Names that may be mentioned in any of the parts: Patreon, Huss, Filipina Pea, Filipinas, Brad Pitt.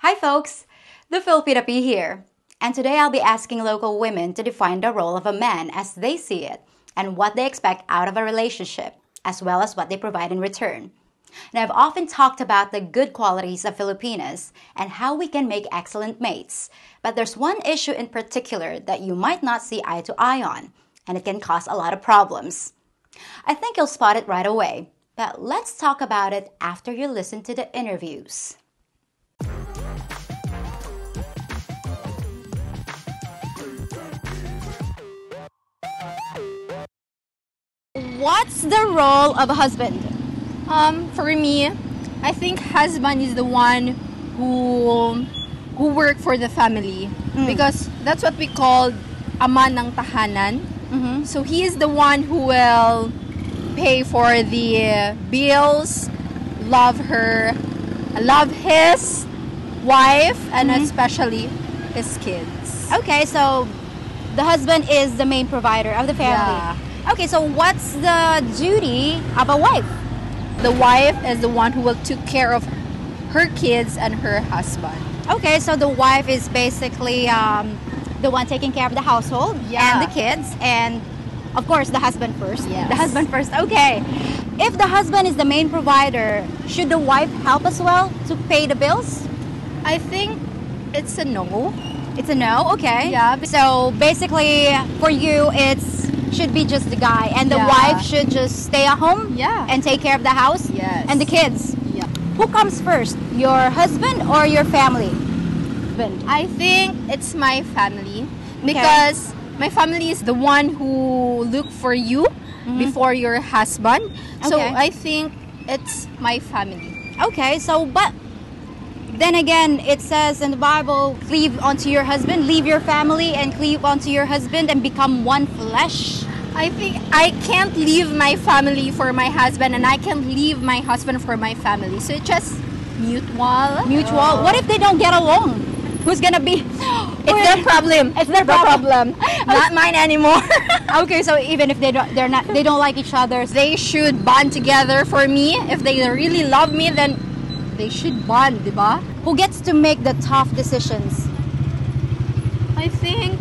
Hi folks! The Filipina Pea here, and today I'll be asking local women to define the role of a man as they see it and what they expect out of a relationship, as well as what they provide in return. Now, I've often talked about the good qualities of Filipinas and how we can make excellent mates, but there's one issue in particular that you might not see eye to eye on, and it can cause a lot of problems. I think you'll spot it right away, but let's talk about it after you listen to the interviews. What's the role of a husband? For me, I think husband is the one who work for the family, because that's what we call ama ng tahanan. So he is the one who will pay for the bills, love his wife, and especially his kids. Okay, so the husband is the main provider of the family. Yeah. Okay, so what's the duty of a wife? The wife is the one who will take care of her kids and her husband. Okay, so the wife is basically the one taking care of the household and the kids, and of course the husband first. Yes. The husband first, okay. If the husband is the main provider, should the wife help as well to pay the bills? I think it's a no. It's a no, okay. Yeah. So basically for you, it's should be just the guy, and the wife should just stay at home and take care of the house and the kids. Yeah. Who comes first, your husband or your family? I think it's my family, because my family is the one who look for you before your husband. Okay. So I think it's my family. Okay, so but then again, it says in the Bible, cleave unto your husband, leave your family and cleave unto your husband and become one flesh. I think I can't leave my family for my husband, and I can't leave my husband for my family. So it's just mutual. Mutual. What if they don't get along? Who's gonna be? It's their problem. It's their problem. Not mine anymore. Okay, so even if they don't like each other, they should bond together. For me, if they really love me, then they should bond, diba? Who gets to make the tough decisions? I think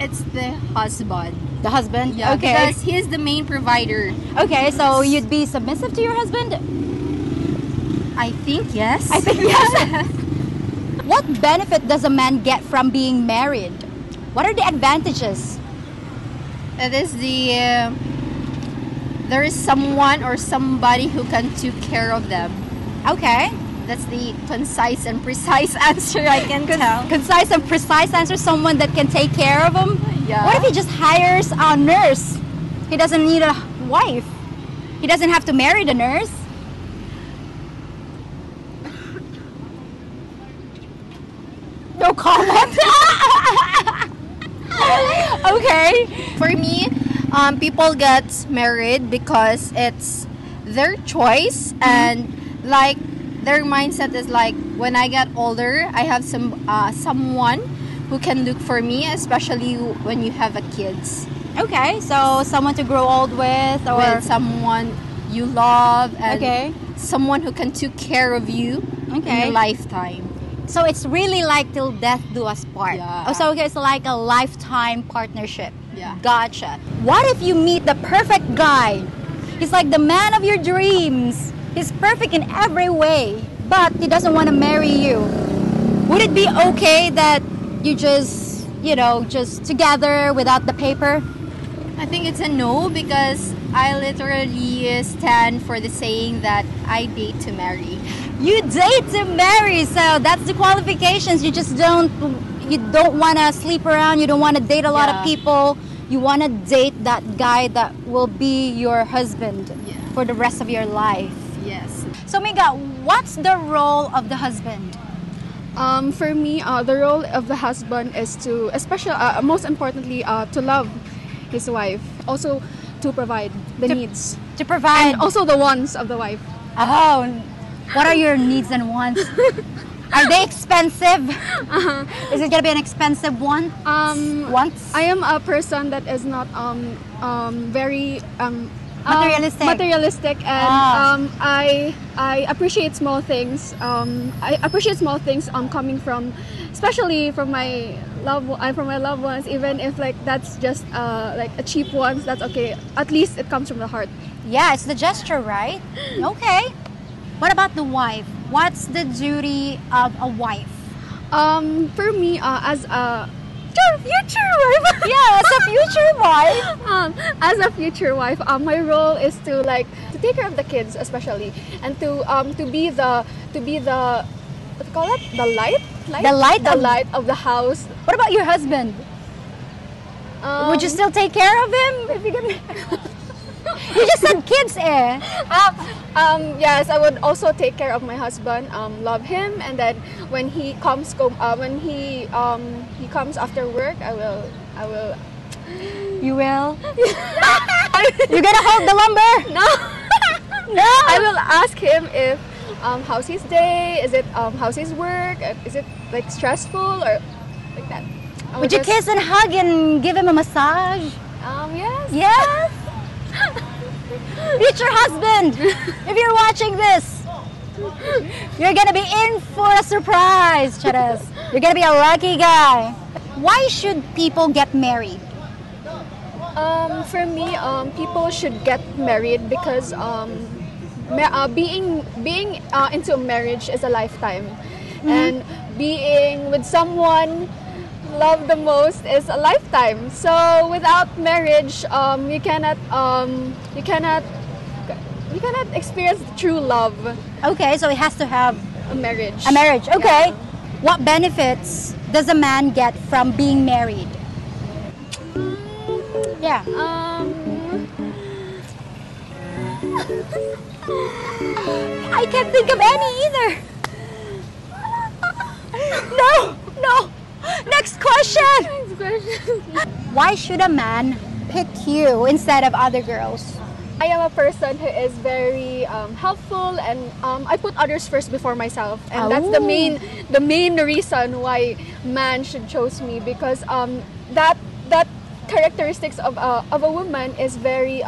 it's the husband. The husband? Yeah, okay. Because he's the main provider. Okay, so you'd be submissive to your husband? I think yes. I think yes. What benefit does a man get from being married? What are the advantages? It is the there is someone or somebody who can take care of them. Okay, that's the concise and precise answer I can tell. Concise and precise answer, someone that can take care of him? Yeah. What if he just hires a nurse? He doesn't need a wife. He doesn't have to marry the nurse. No comment? Okay. For me, people get married because it's their choice, and like their mindset is like, when I get older, I have someone who can look for me, especially when you have kids. Okay, so someone to grow old with, or with someone you love, and someone who can take care of you in your lifetime. So it's really like till death do us part. Yeah. Oh, so it's like a lifetime partnership. Yeah. Gotcha. What if you meet the perfect guy? He's like the man of your dreams. He's perfect in every way, but he doesn't want to marry you. Would it be okay that you just, you know, just together without the paper? I think it's a no, because I literally stand for the saying that I date to marry. You date to marry, so that's the qualifications. You just don't want to sleep around. You don't want to date a lot of people. You want to date that guy that will be your husband for the rest of your life. Yes. So Miga, what's the role of the husband? For me, the role of the husband is to, especially most importantly, to love his wife. Also, to provide the needs. To provide. And also the wants of the wife. Oh, what are your needs and wants? Are they expensive? Is it gonna be an expensive one? I am a person that is not very Materialistic, and I appreciate small things. I appreciate small things coming from, especially from my loved ones. Even if like that's just like a cheap one, that's okay. At least it comes from the heart. Yeah, it's the gesture, right? Okay. What about the wife? What's the duty of a wife? For me, as a future wife. Yeah, as a future wife. As a future wife, my role is to to take care of the kids, especially, and to be the what do you call it? The light of the house. What about your husband? Would you still take care of him if you get married? You just said kids, eh? Yes, I would also take care of my husband. Love him, and then when he comes, when he comes after work, I will. You will. You gonna hold the lumber? No. No. I will ask him if how's his day? Is it how's his work? Is it like stressful or like that? Would you kiss and hug and give him a massage? Yes. Yes. Future husband, if you're watching this, you're gonna be in for a surprise, Charas. You're gonna be a lucky guy. Why should people get married? For me, people should get married because being into marriage is a lifetime, and being with someone love the most is a lifetime. So without marriage, you cannot experience true love. Okay, so it has to have a marriage. A marriage. Okay. Yeah. What benefits does a man get from being married? Yeah. I can't think of any either. No, no. Next question. Next question. Why should a man pick you instead of other girls? I am a person who is very helpful, and I put others first before myself, and that's the main reason why man should choose me, because that characteristics of a woman is very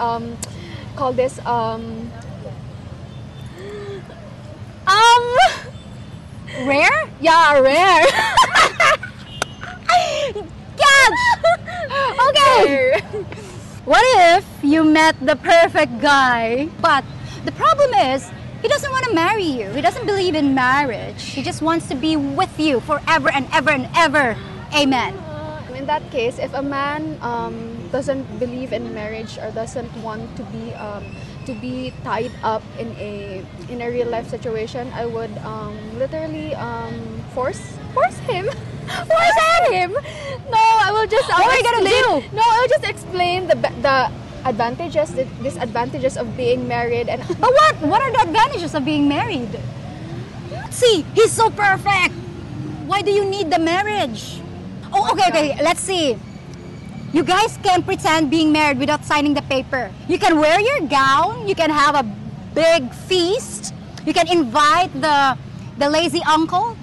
rare. Yeah, rare. Okay. What if you met the perfect guy, but the problem is he doesn't want to marry you. He doesn't believe in marriage. He just wants to be with you forever and ever and ever. Amen. In that case, if a man doesn't believe in marriage or doesn't want to be tied up in a real life situation, I would literally force him. Force him? No, I will just. What are you gonna do? No, I will just explain the advantages, the disadvantages of being married, and. But what are the advantages of being married? See, he's so perfect. Why do you need the marriage? Oh, okay. Let's see. You guys can pretend being married without signing the paper. You can wear your gown. You can have a big feast. You can invite the lazy uncle,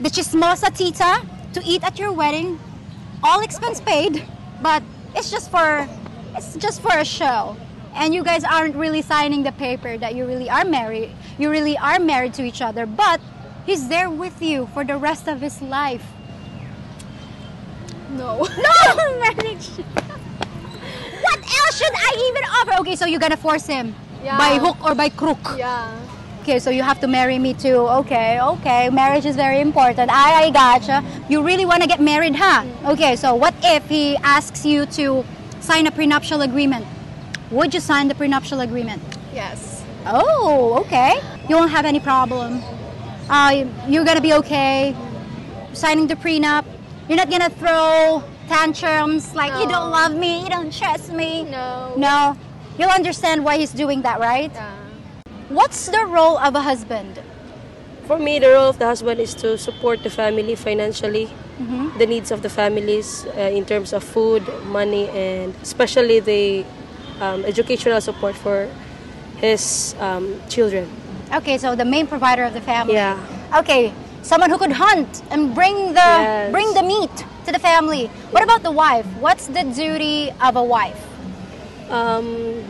the chismosa tita, to eat at your wedding, all expense paid, but it's just for a show, and you guys aren't really signing the paper that you really are married. You really are married to each other, but he's there with you for the rest of his life. No. No marriage. What else should I even offer? Okay, so you're gonna force him by hook or by crook. Yeah. Okay, so you have to marry me too. Okay. Marriage is very important. I gotcha. You really want to get married, huh? Okay, so what if he asks you to sign a prenuptial agreement? Would you sign the prenuptial agreement? Yes. Oh, okay. You won't have any problem. You're going to be okay signing the prenup. You're not going to throw tantrums like, no, you don't love me, you don't trust me. No. No. You'll understand why he's doing that, right? Yeah. What's the role of a husband? For me, the role of the husband is to support the family financially, the needs of the families in terms of food, money, and especially the educational support for his children. Okay, so the main provider of the family. Yeah. Okay, someone who could hunt and bring the meat to the family. What about the wife? What's the duty of a wife?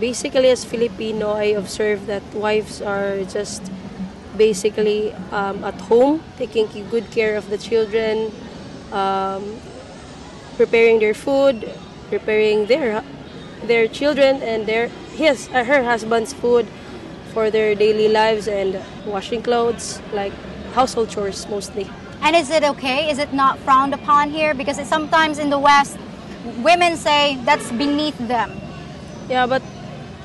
Basically, as Filipino, I observe that wives are just basically at home, taking good care of the children, preparing their food, preparing their children and her husband's food for their daily lives, and washing clothes, like household chores mostly. And is it okay? Is it not frowned upon here? Because sometimes in the West, women say that's beneath them. Yeah, but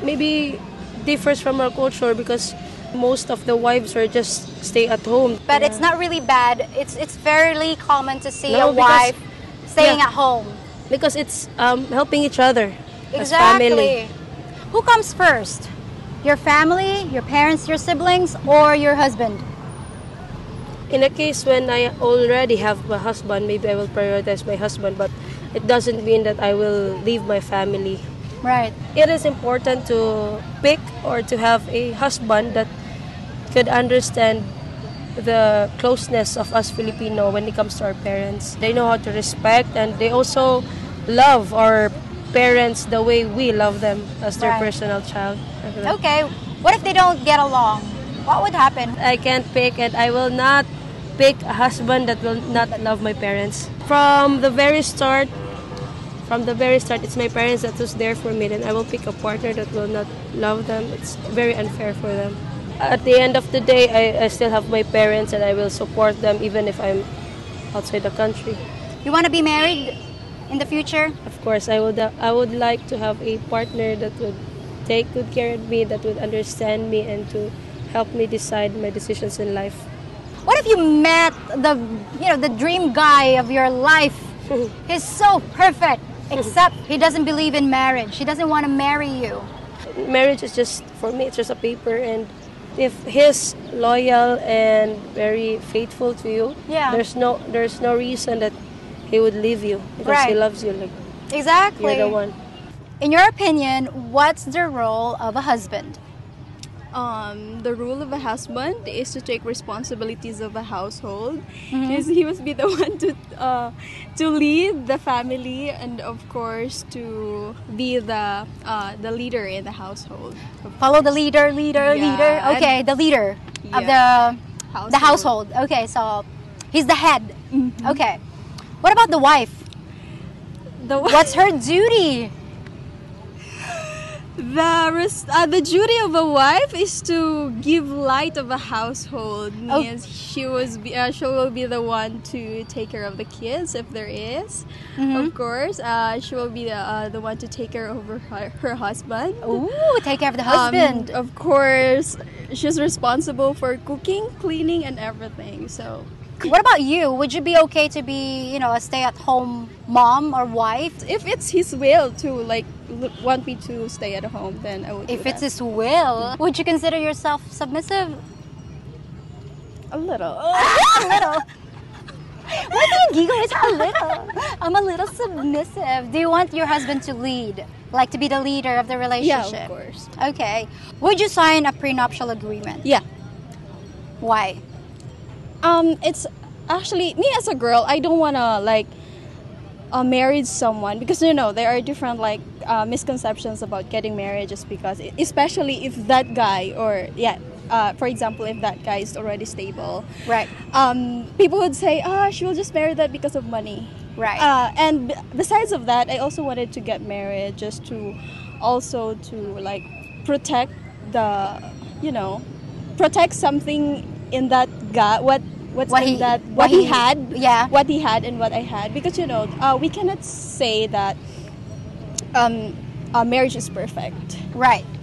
maybe differs from our culture because most of the wives are just stay at home. But yeah, it's not really bad. It's fairly common to see a wife staying at home. Because it's helping each other as family. Who comes first? Your family, your parents, your siblings, or your husband? In a case when I already have my husband, maybe I will prioritize my husband, but it doesn't mean that I will leave my family. Right. It is important to pick or to have a husband that could understand the closeness of us Filipino when it comes to our parents. They know how to respect, and they also love our parents the way we love them as their personal child. Okay, what if they don't get along? What would happen? I can't pick, and I will not pick a husband that will not love my parents. From the very start, it's my parents that was there for me, and I will pick a partner that will not love them. It's very unfair for them. At the end of the day, I still have my parents, and I will support them even if I'm outside the country. You want to be married in the future? Of course, I would like to have a partner that would take good care of me, that would understand me, and to help me decide my decisions in life. What if you met the dream guy of your life? He's so perfect, except he doesn't believe in marriage. He doesn't want to marry you. Marriage is just, for me, it's just a paper, and if he's loyal and very faithful to you, there's no reason that he would leave you because he loves you. Like, exactly. You're the one. In your opinion, what's the role of a husband? The role of a husband is to take responsibilities of a household. Mm-hmm. He must be the one to lead the family, and of course to be the leader in the household. Follow the leader. Okay, the leader of the household. Okay, so he's the head. Mm-hmm. Okay, what about the wife? What's her duty? The duty of a wife is to give light of a household. Means she will be the one to take care of the kids if there is. Mm-hmm. Of course, she will be the one to take care of her husband. Ooh, take care of the husband. Of course, she's responsible for cooking, cleaning, and everything. So, what about you? Would you be okay to be, a stay-at-home mom or wife? If it's his will to want me to stay at home, then I would. If it's his will, would you consider yourself submissive? A little. A little. Why do you giggle? It's a little. I'm a little submissive. Do you want your husband to lead, to be the leader of the relationship? Yeah, of course. Okay. Would you sign a prenuptial agreement? Yeah. Why? It's actually, me as a girl, I don't want to marry someone because there are different misconceptions about getting married, just because, especially if that guy for example, if that guy is already stable, people would say, she will just marry that because of money, and besides of that, I also wanted to get married just to protect protect something in that guy, what he had and what I had, because we cannot say that marriage is perfect,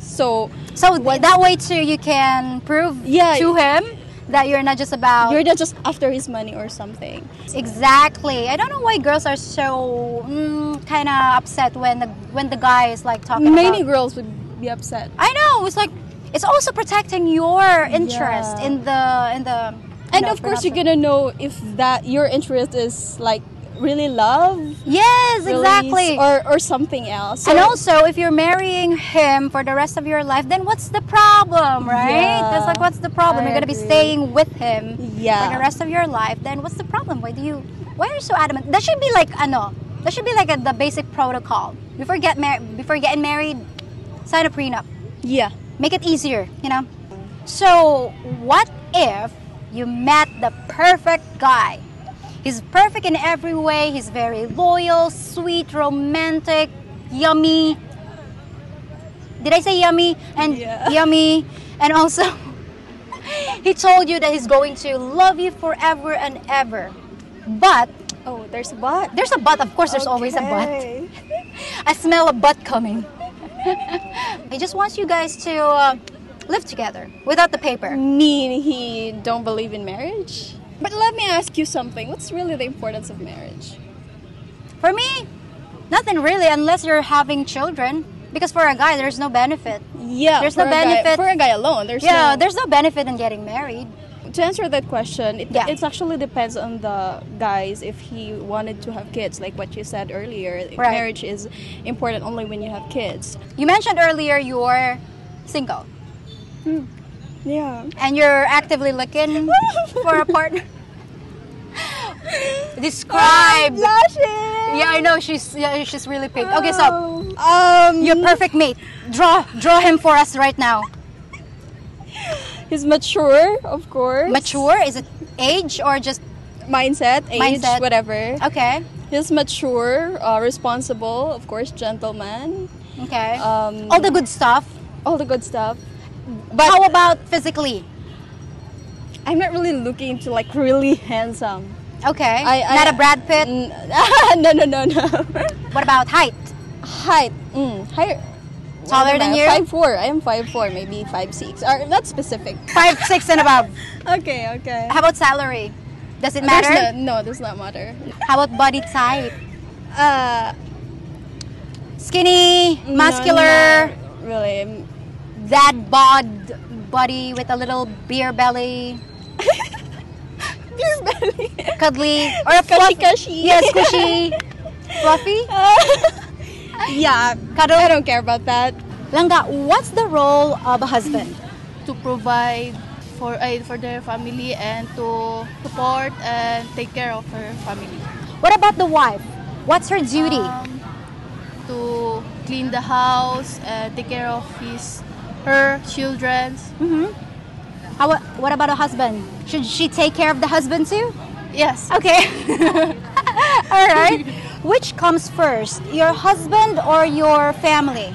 so that way too you can prove to him that you're not just after his money or something. Exactly. I don't know why girls are so kind of upset when the guy is talking. Many girls would be upset. I know, it's also protecting your interest in the. And of course, you're gonna know if that your interest is really love. Yes, exactly. Or something else. So, and also, if you're marrying him for the rest of your life, then what's the problem, right? Yeah, that's what's the problem? You're gonna be staying with him for the rest of your life. Then what's the problem? Why are you so adamant? That should be the basic protocol. Before getting married, sign a prenup. Yeah. Make it easier, you know? So, what if you met the perfect guy? He's perfect in every way. He's very loyal, sweet, romantic, yummy. Did I say yummy? And yeah. Yummy. And also, he told you that he's going to love you forever and ever. But, oh, there's a but? There's a but. Of course, there's always a but. I smell a but coming. I just want you guys to live together without the paper. Mean he don't believe in marriage? But let me ask you something. What's really the importance of marriage? For me, nothing really, unless you're having children. Because for a guy, there's no benefit. Yeah, there's no benefit. For a guy alone, there's no... Yeah, there's no benefit in getting married. To answer that question, it actually depends on the guys if he wanted to have kids. Like what you said earlier, right. Marriage is important only when you have kids. You mentioned earlier you're single. Hmm. Yeah. And you're actively looking for a partner. Describe. Oh, yeah, I know she's really pink. Okay, so your perfect mate. Draw him for us right now. He's mature, of course. Mature? Is it age or just mindset? Age, whatever. Okay. He's mature, responsible, of course, gentleman. Okay. All the good stuff. All the good stuff. But how about physically? I'm not really looking to like really handsome. Okay. Not a Brad Pitt? No. What about height? Height. Height. Taller than you? 5'4". I am 5'4", maybe 5'6". Or not specific. 5'6" and above. Okay. How about salary? Does it matter? Does not matter. How about body type? Skinny, muscular. No, really. That body with a little beer belly. Cuddly or a fluffy. Yes, cushy. Fluffy? Yeah, cuddle. I don't care about that. Langga, what's the role of a husband? To provide for aid for their family and to support and take care of her family. What about the wife? What's her duty? To clean the house and take care of her children. Mm-hmm. What about a husband? Should she take care of the husband too? Yes. Okay. All right. Which comes first, your husband or your family?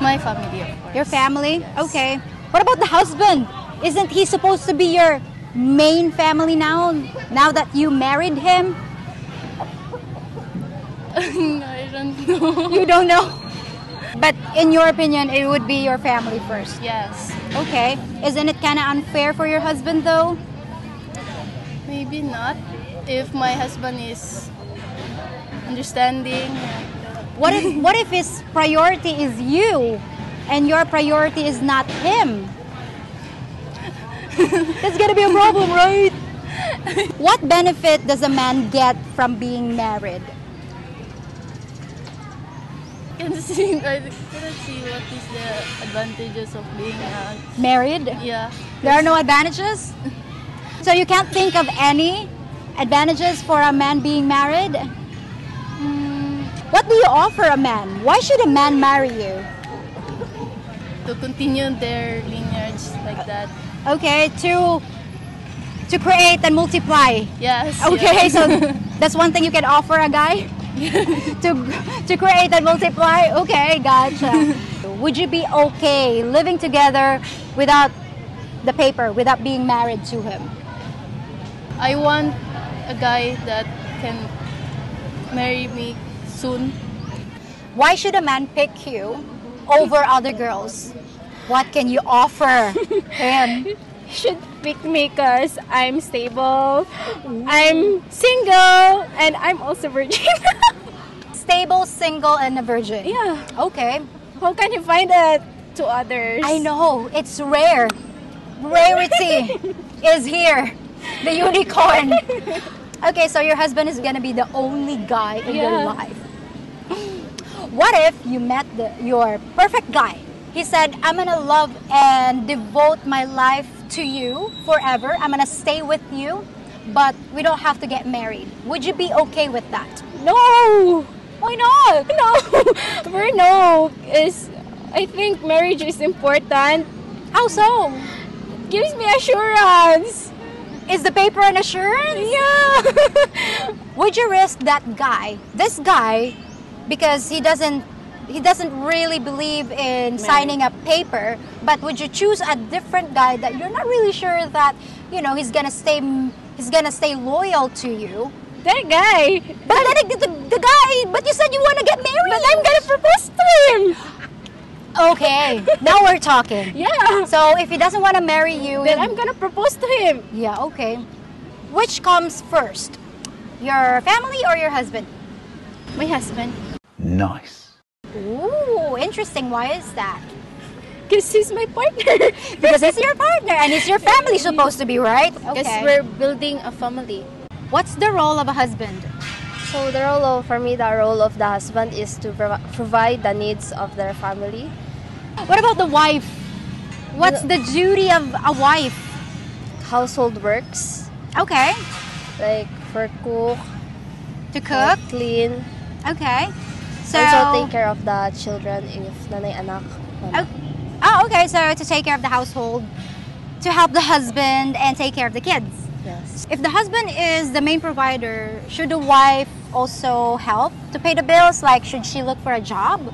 My family, of course. Your family? Yes. Okay. What about the husband? Isn't he supposed to be your main family now that you married him? I don't know. You don't know? But in your opinion, it would be your family first? Yes. Okay. Isn't it kind of unfair for your husband though? Maybe not. If my husband is understanding. What if his priority is you and your priority is not him? That's gonna be a problem, right? What benefit does a man get from being married? I cannot see what is the advantages of being married. Yeah. There are no advantages? So you can't think of any advantages for a man being married? What do you offer a man? Why should a man marry you? To continue their lineage like that. Okay, to create and multiply. Yes. Okay, so that's one thing you can offer a guy? to create and multiply? Okay, gotcha. Would you be okay living together without the paper, without being married to him? I want a guy that can marry me soon. Why should a man pick you over other girls? What can you offer him? You should pick me because I'm stable, I'm single, and I'm also virgin. Stable, single, and a virgin. Yeah. Okay. How can you find that to others? I know. It's rare. Rarity is here. The unicorn. Okay, so your husband is going to be the only guy in your life. What if you met your perfect guy? He said, I'm going to love and devote my life to you forever. I'm going to stay with you, but we don't have to get married. Would you be okay with that? No! Why not? No! We're no. It's I think marriage is important. How so? It gives me assurance. Is the paper an assurance? Yeah. Would you risk that guy? This guy, because he doesn't really believe in signing a paper, but would you choose a different guy that you're not really sure that, you know, he's gonna stay loyal to you? That guy. But then the guy. But you said you want to get married. But I'm gonna propose to him. Okay, now we're talking. Yeah. So if he doesn't want to marry you, then I'm gonna propose to him. Yeah. Okay. Which comes first, your family or your husband? My husband. Nice. Ooh, interesting. Why is that? Because he's my partner. Because he's your partner and he's your family, supposed to be, right? Okay. Because we're building a family. What's the role of a husband? So the role of, for me, the role of the husband is to provide the needs of their family. What about the wife? What's the duty of a wife? Household works. Okay. Like for cook. To cook? Clean. Okay. So also take care of the children if nanay anak. Oh, okay. So to take care of the household, to help the husband and take care of the kids. Yes. If the husband is the main provider, should the wife also help to pay the bills? Like, should she look for a job?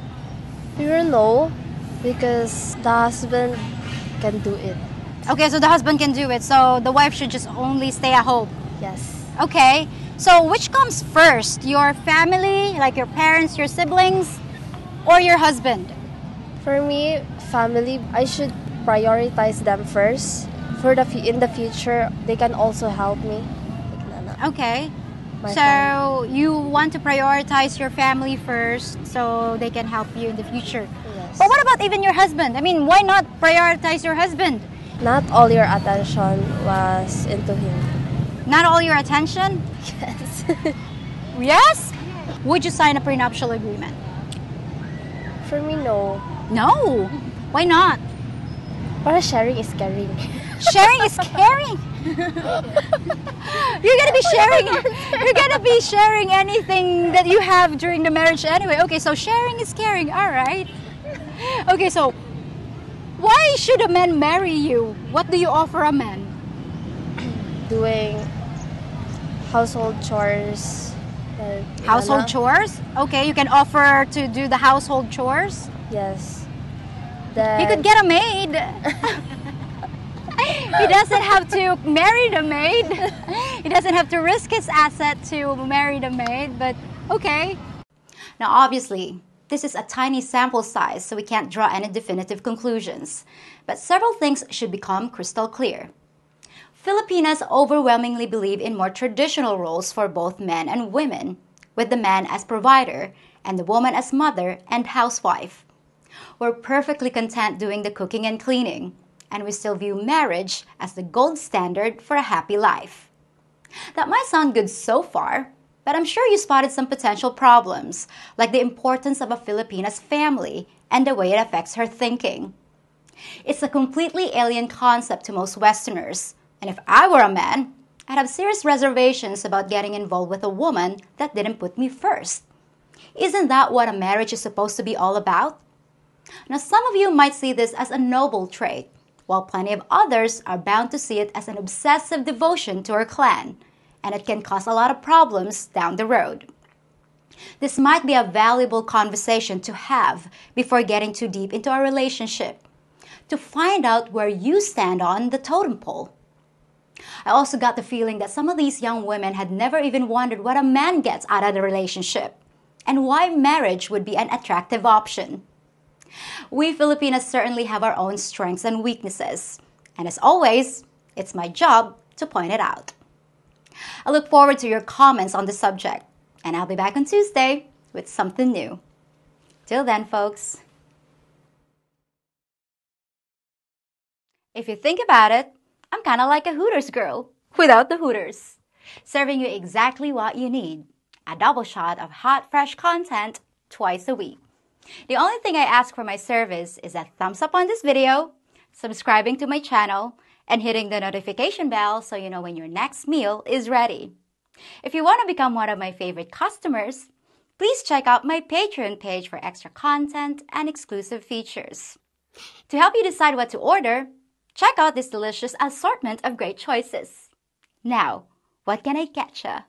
No, because the husband can do it. Okay, so the husband can do it. So the wife should just only stay at home. Yes. Okay. So which comes first? Your family, like your parents, your siblings, or your husband? For me, family, I should prioritize them first. In the future, they can also help me. Okay. So you want to prioritize your family first so they can help you in the future. Yes. But what about even your husband? I mean, why not prioritize your husband? Not all your attention was into him. Not all your attention? Yes. Yes? Would you sign a prenuptial agreement? For me, no. No? Why not? Or sharing is caring. Sharing is caring. You're gonna be sharing anything that you have during the marriage anyway. Okay, so sharing is caring. All right. Okay, so why should a man marry you? What do you offer a man? Doing household chores. Household chores? Okay, you can offer to do the household chores. Yes. Then he could get a maid. He doesn't have to marry the maid. He doesn't have to risk his asset to marry the maid, but okay. Now, obviously, this is a tiny sample size, so we can't draw any definitive conclusions. But several things should become crystal clear. Filipinas overwhelmingly believe in more traditional roles for both men and women, with the man as provider and the woman as mother and housewife. We're perfectly content doing the cooking and cleaning, and we still view marriage as the gold standard for a happy life. That might sound good so far, but I'm sure you spotted some potential problems, like the importance of a Filipina's family and the way it affects her thinking. It's a completely alien concept to most Westerners, and if I were a man, I'd have serious reservations about getting involved with a woman that didn't put me first. Isn't that what a marriage is supposed to be all about? Now, some of you might see this as a noble trait, while plenty of others are bound to see it as an obsessive devotion to her clan, and it can cause a lot of problems down the road. This might be a valuable conversation to have before getting too deep into a relationship, to find out where you stand on the totem pole. I also got the feeling that some of these young women had never even wondered what a man gets out of the relationship, and why marriage would be an attractive option. We Filipinas certainly have our own strengths and weaknesses, and as always, it's my job to point it out. I look forward to your comments on the subject, and I'll be back on Tuesday with something new. Till then, folks. If you think about it, I'm kind of like a Hooters girl without the Hooters, serving you exactly what you need, a double shot of hot, fresh content twice a week. The only thing I ask for my service is a thumbs up on this video, subscribing to my channel, and hitting the notification bell so you know when your next meal is ready. If you want to become one of my favorite customers, Please check out my Patreon page for extra content and exclusive features. To help you decide what to order, check out this delicious assortment of great choices. Now, what can I get ya?